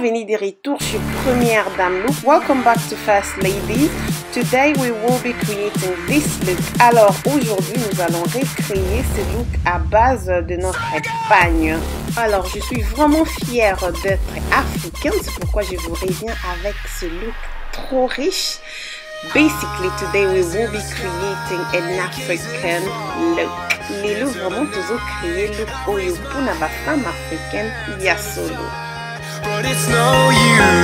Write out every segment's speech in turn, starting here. Bienvenue de retour sur Premiere Dame Look. Welcome back to First Lady. Today we will be creating this look. Alors aujourd'hui nous allons recréer ce look à base de notre pagne. Alors je suis vraiment fière d'être africaine, c'est pourquoi je vous reviens avec ce look trop riche. Basically today we will be creating an African look. Les looks vraiment toujours créés, look oyo pour la femme africaine yasolo. But it's no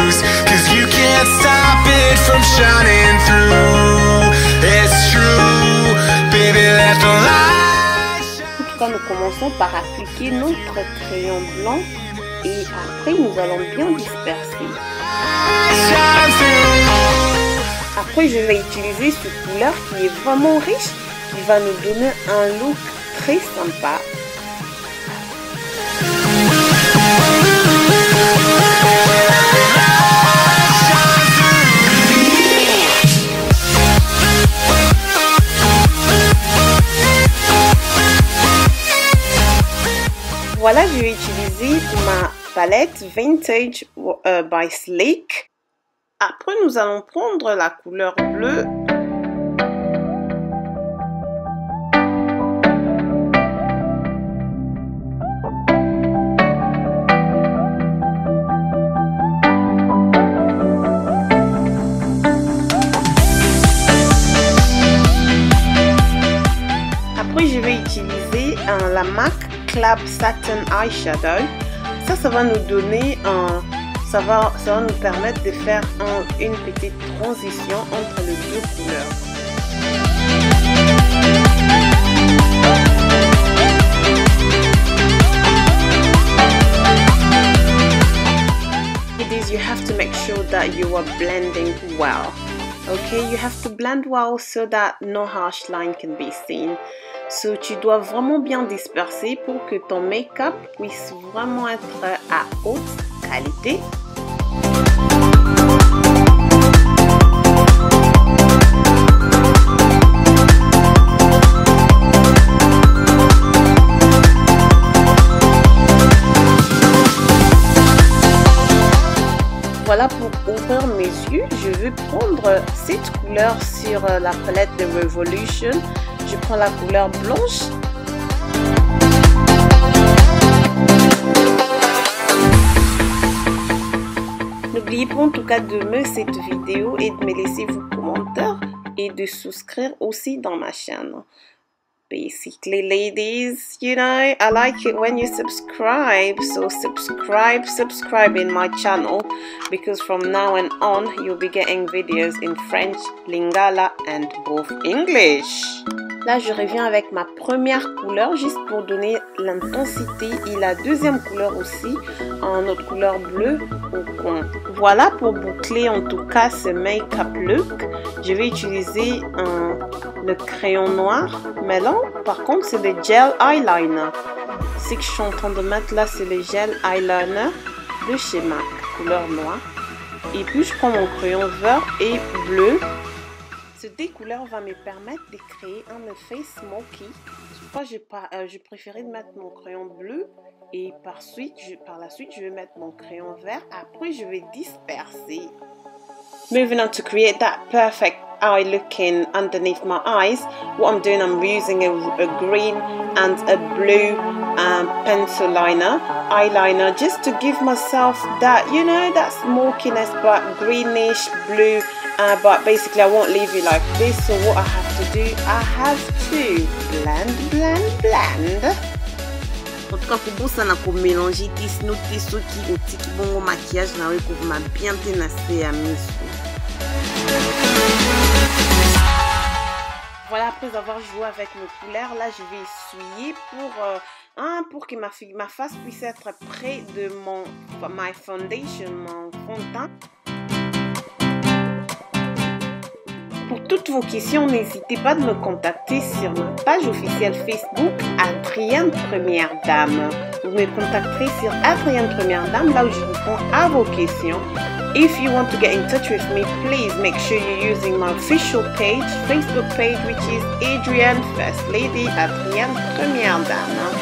use, cause you can't stop it from shining through. It's true, baby, let the light shine. En tout cas, nous commençons par appliquer notre crayon blanc et après nous allons bien disperser. Après, je vais utiliser cette couleur qui est vraiment riche, qui va nous donner un look très sympa. Voilà, je vais utiliser ma palette Vintage by Sleek. Après, nous allons prendre la couleur bleue. Après, je vais utiliser la MAC Club Satin Eyeshadow. Ça va nous donner un... Ça va nous permettre de faire une petite transition entre les deux couleurs. It is you have to make sure that you are blending well. Okay, you have to blend well so that no harsh line can be seen. So, tu dois vraiment bien disperser pour que ton make-up puisse vraiment être à haute qualité. Voilà, pour ouvrir mes yeux, je vais prendre cette couleur sur la palette de Revolution. Je prends la couleur blanche. N'oubliez pas en tout cas d'aimer cette vidéo et de me laisser vos commentaires et de souscrire aussi dans ma chaîne. Basically, ladies, you know, I like it when you subscribe. So subscribe in my channel because from now and on you'll be getting videos in French, Lingala and both English. Là, je reviens avec ma première couleur juste pour donner l'intensité et la deuxième couleur aussi, en autre couleur bleue au coin. Voilà, pour boucler en tout cas ce make-up look, je vais utiliser le crayon noir. Mais là, par contre, c'est le gel eyeliner. Ce que je suis en train de mettre là, c'est le gel eyeliner de chez MAC, couleur noire. Et puis, je prends mon crayon vert et bleu. Cette découleur va me permettre de créer un effet smoky. Je préférais mettre mon crayon bleu et par la suite je vais mettre mon crayon vert. Après je vais disperser. Moving on to create that perfect eye looking underneath my eyes. What I'm doing, I'm using a green and a blue pencil liner, eyeliner, just to give myself that, you know, that smokiness, but greenish blue. But basically I won't leave you like this, so what I have to do, I have to blend. En tout cas, pour vous, ça n'a pas mélangé tout qui est petit bon maquillage, n'a eu qu'on m'a bien ténacé à mes. Voilà, après avoir joué avec mes couleurs, là, je vais essuyer pour que ma face puisse être près de my foundation, mon fond de teint. Pour toutes vos questions, n'hésitez pas de me contacter sur ma page officielle Facebook Adrienne Première Dame. Vous me contacterez sur Adrienne Première Dame, là où je réponds à vos questions. If you want to get in touch with me, please make sure you're using my official page, Facebook page, which is Adrienne First Lady, Adrienne Première Dame.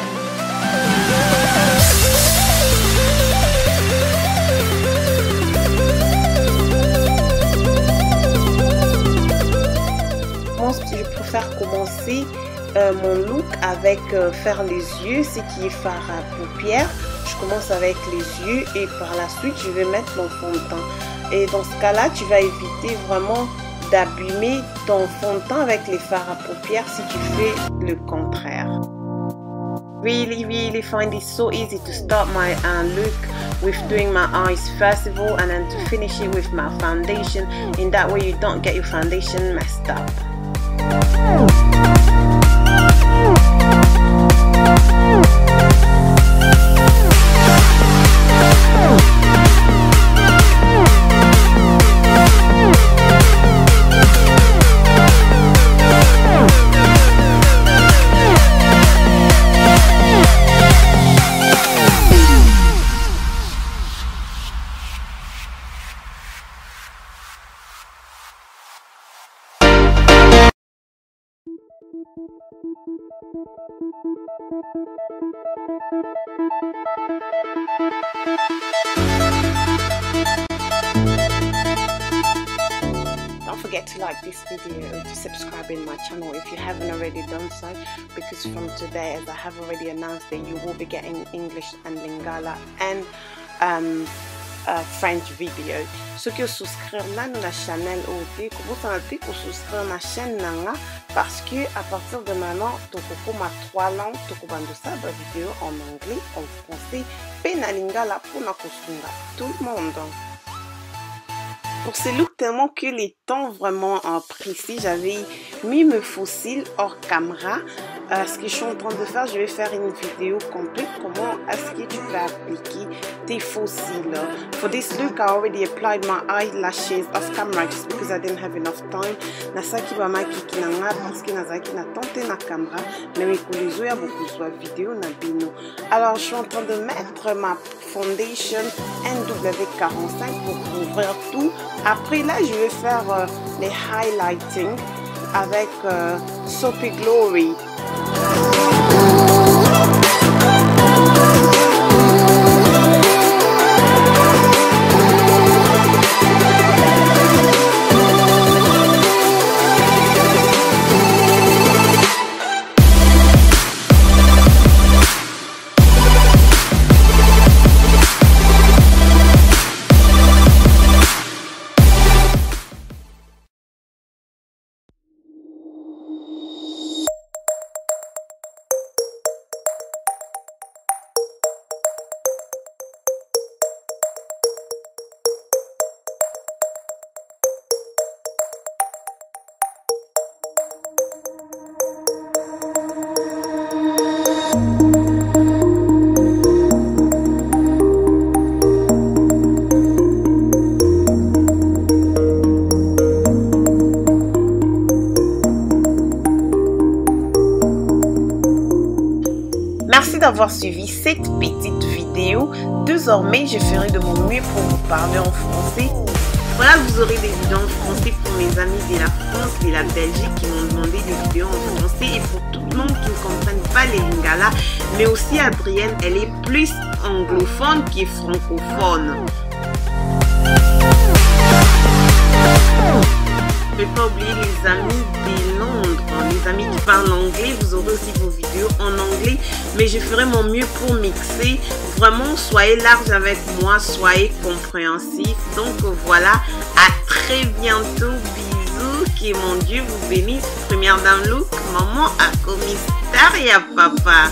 mon look avec faire les yeux, ce qui est fard à paupières. Je commence avec les yeux et par la suite je vais mettre mon fond de teint. Et dans ce cas là tu vas éviter vraiment d'abîmer ton fond de teint avec les fards à paupières si tu fais le contraire. Really find it so easy to start my look with doing my eyes first of all and then to finish it with my foundation. In that way you don't get your foundation messed up. Don't forget to like this video and to subscribe in my channel if you haven't already done so, because from today, as I have already announced, that you will be getting English and Lingala and French video. Ceux qui souscrivent là dans la chaîne OT, vous sentez que souscrire à ma chaîne nanga parce que à partir de maintenant, tu peux ma trois langues, tu peux bando ça la vidéo en anglais, en français, penalinga la pour na kosunga tout le monde. Pour ce look tellement que les temps vraiment précis, j'avais mis mes fossiles hors caméra. Ce que je suis en train de faire, je vais faire une vidéo complète comment est-ce que tu peux appliquer tes fossiles. For this look, I already applied my eyelashes off camera just because I didn't have enough time. Nasaki ba makiki nanga parce que nasaki na tenter na camera, mais mes collègues ya beaucoup soit vidéo na bino. Alors, je suis en train de mettre ma foundation NW45 pour couvrir tout. Après là, je vais faire les highlighting avec Soapy Glory. Merci d'avoir suivi cette petite vidéo. Désormais, je ferai de mon mieux pour vous parler en français. Voilà, vous aurez des vidéos en français pour mes amis de la France, de la Belgique qui m'ont demandé des vidéos en français et pour tout le monde qui ne comprenne pas les Lingala. Mais aussi Adrienne, elle est plus anglophone que francophone. Ne pas oublier les amis de Londres, les amis qui parlent anglais, vous aurez aussi vos vidéos en anglais, mais je ferai mon mieux pour mixer. Vraiment, soyez large avec moi, soyez compréhensif. Donc voilà, à très bientôt, bisous, que mon Dieu vous bénisse. Première Dame Look, maman akomi, star ya papa.